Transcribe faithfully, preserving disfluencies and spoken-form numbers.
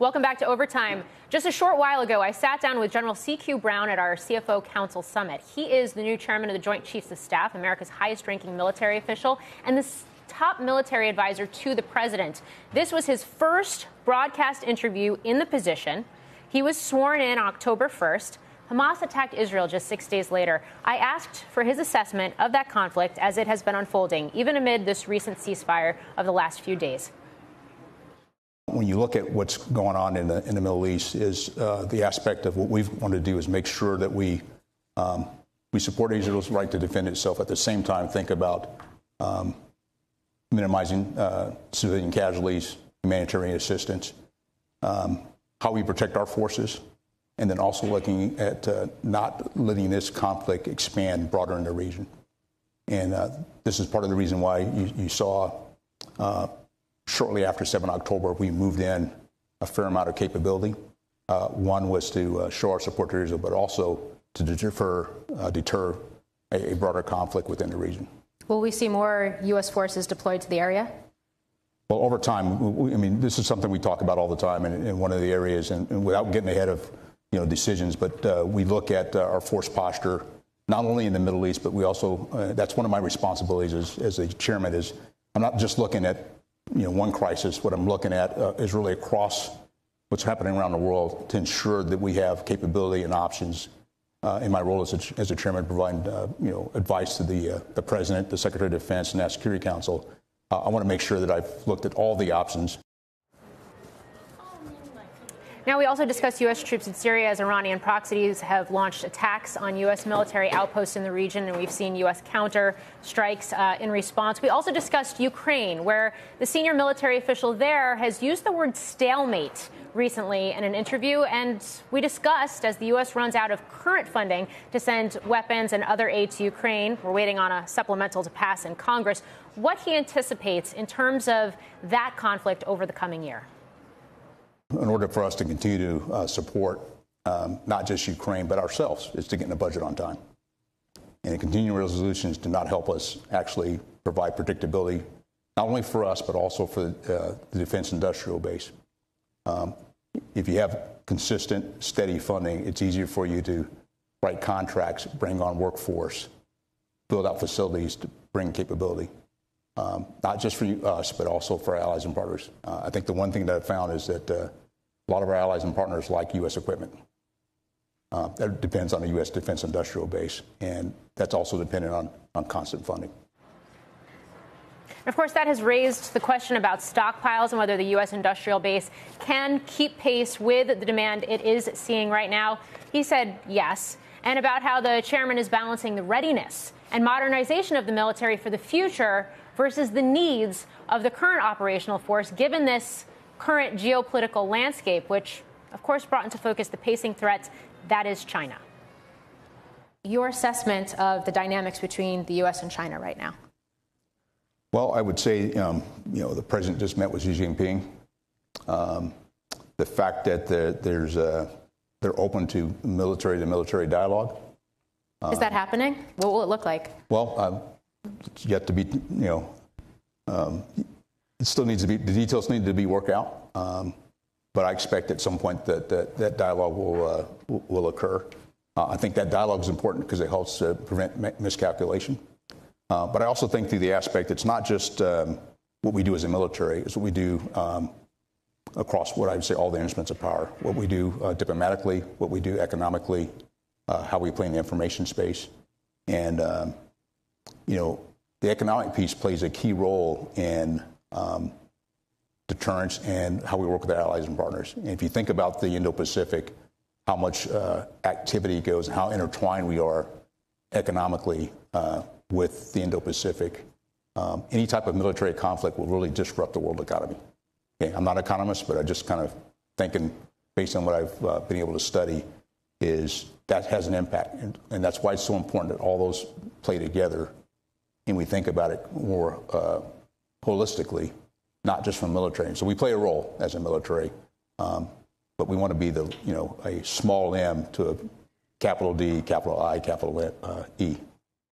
Welcome back to Overtime. Just a short while ago, I sat down with General C Q Brown at our C F O Council Summit. He is the new chairman of the Joint Chiefs of Staff, America's highest-ranking military official, and the top military advisor to the president. This was his first broadcast interview in the position. He was sworn in October first. Hamas attacked Israel just six days later. I asked for his assessment of that conflict as it has been unfolding, even amid this recent ceasefire of the last few days. When you look at what's going on in the, in the Middle East, is uh, the aspect of what we wanted to do is make sure that we, um, we support Israel's right to defend itself. At the same time, think about um, minimizing uh, civilian casualties, humanitarian assistance, um, how we protect our forces, and then also looking at uh, not letting this conflict expand broader in the region. And uh, this is part of the reason why you, you saw uh, shortly after seven October, we moved in a fair amount of capability. Uh, one was to uh, show our support to Israel, but also to defer, uh, deter a, a broader conflict within the region. Will we see more U S forces deployed to the area? Well, over time, we, I mean, this is something we talk about all the time, and, and one of the areas, and, and without getting ahead of you know, decisions, but uh, we look at uh, our force posture, not only in the Middle East, but we also, uh, that's one of my responsibilities as, as a chairman is, I'm not just looking at, you know, one crisis. What I'm looking at uh, is really across what's happening around the world to ensure that we have capability and options. Uh, in my role as a, as a chairman, providing, uh, you know, advice to the, uh, the President, the Secretary of Defense, and the National Security Council, uh, I want to make sure that I've looked at all the options. Now, we also discussed U S troops in Syria as Iranian proxies have launched attacks on U S military outposts in the region, and we've seen U S counter strikes uh, in response. We also discussed Ukraine, where the senior military official there has used the word stalemate recently in an interview. And we discussed, as the U S runs out of current funding to send weapons and other aid to Ukraine, we're waiting on a supplemental to pass in Congress, what he anticipates in terms of that conflict over the coming year. In order for us to continue to uh, support um, not just Ukraine, but ourselves, is to get in the budget on time. And the continuing resolutions do not help us actually provide predictability, not only for us, but also for uh, the defense industrial base. Um, if you have consistent, steady funding, it's easier for you to write contracts, bring on workforce, build out facilities to bring capability. Um, not just for us, but also for our allies and partners. Uh, I think the one thing that I found is that uh, a lot of our allies and partners like U S equipment. Uh, that depends on the U S defense industrial base, and that's also dependent on, on constant funding. And of course, that has raised the question about stockpiles and whether the U S industrial base can keep pace with the demand it is seeing right now. He said yes, and about how the chairman is balancing the readiness and modernization of the military for the future versus the needs of the current operational force, given this current geopolitical landscape, which, of course, brought into focus the pacing threat that is China. Your assessment of the dynamics between the U S and China right now? Well, I would say, um, you know, the president just met with Xi Jinping. Um, the fact that the, there's a, they're open to military-to-military dialogue. Is um, that happening? What will it look like? Well, um, it's yet to be, you know, um, it still needs to be, the details need to be worked out. Um, but I expect at some point that that, that dialogue will, uh, will occur. Uh, I think that dialogue is important because it helps to prevent miscalculation. Uh, but I also think through the aspect, it's not just um, what we do as a military, it's what we do um, across what I would say all the instruments of power, what we do uh, diplomatically, what we do economically, uh, how we play in the information space. And, um, you know, the economic piece plays a key role in um, deterrence and how we work with our allies and partners. And if you think about the Indo-Pacific, how much uh, activity goes and how intertwined we are economically uh, with the Indo-Pacific, um, any type of military conflict will really disrupt the world economy. Okay, I'm not an economist, but I just kind of thinking based on what I've uh, been able to study is that has an impact. And, and that's why it's so important that all those play together and we think about it more uh, holistically, not just from military. So we play a role as a military, um, but we want to be the, you know, a small m to a capital D, capital I, capital E.